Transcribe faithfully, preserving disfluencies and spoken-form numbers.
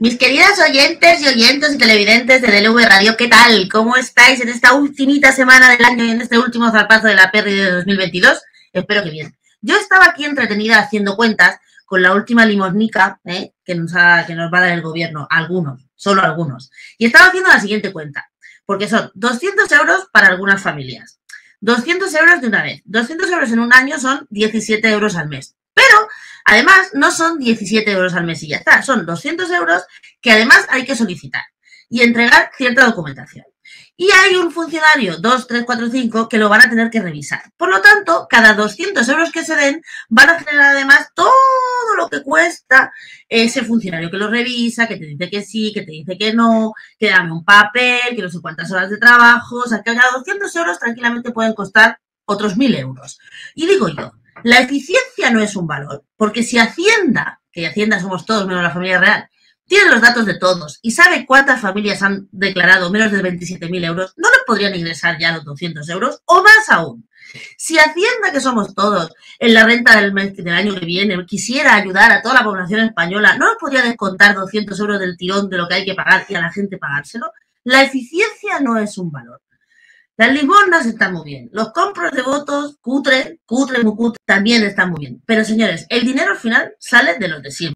Mis queridas oyentes y oyentes y televidentes de D L V Radio, ¿qué tal? ¿Cómo estáis en esta ultimita semana del año y en este último zarpazo de la Perry de dos mil veintidós? Espero que bien. Yo estaba aquí entretenida haciendo cuentas con la última limosnica ¿eh? que, nos ha, que nos va a dar el gobierno, algunos, solo algunos. Y estaba haciendo la siguiente cuenta, porque son doscientos euros para algunas familias, doscientos euros de una vez, doscientos euros en un año son diecisiete euros al mes. Pero, además, no son diecisiete euros al mes y ya está. Son doscientos euros que, además, hay que solicitar y entregar cierta documentación. Y hay un funcionario, dos, tres, cuatro, cinco, que lo van a tener que revisar. Por lo tanto, cada doscientos euros que se den van a generar, además, todo lo que cuesta ese funcionario que lo revisa, que te dice que sí, que te dice que no, que dame un papel, que no sé cuántas horas de trabajo. O sea, que cada doscientos euros tranquilamente pueden costar otros mil euros. Y digo yo, la eficiencia no es un valor, porque si Hacienda, que Hacienda somos todos menos la familia real, tiene los datos de todos y sabe cuántas familias han declarado menos de veintisiete mil euros, ¿no les podrían ingresar ya los doscientos euros? O más aún, si Hacienda, que somos todos, en la renta del, mes, del año que viene quisiera ayudar a toda la población española, ¿no les podría descontar doscientos euros del tirón de lo que hay que pagar y a la gente pagárselo? La eficiencia no es un valor. Las limosnas están muy bien, los compros de votos, cutre, cutre, muy cutre, también están muy bien. Pero, señores, el dinero al final sale de los de siempre.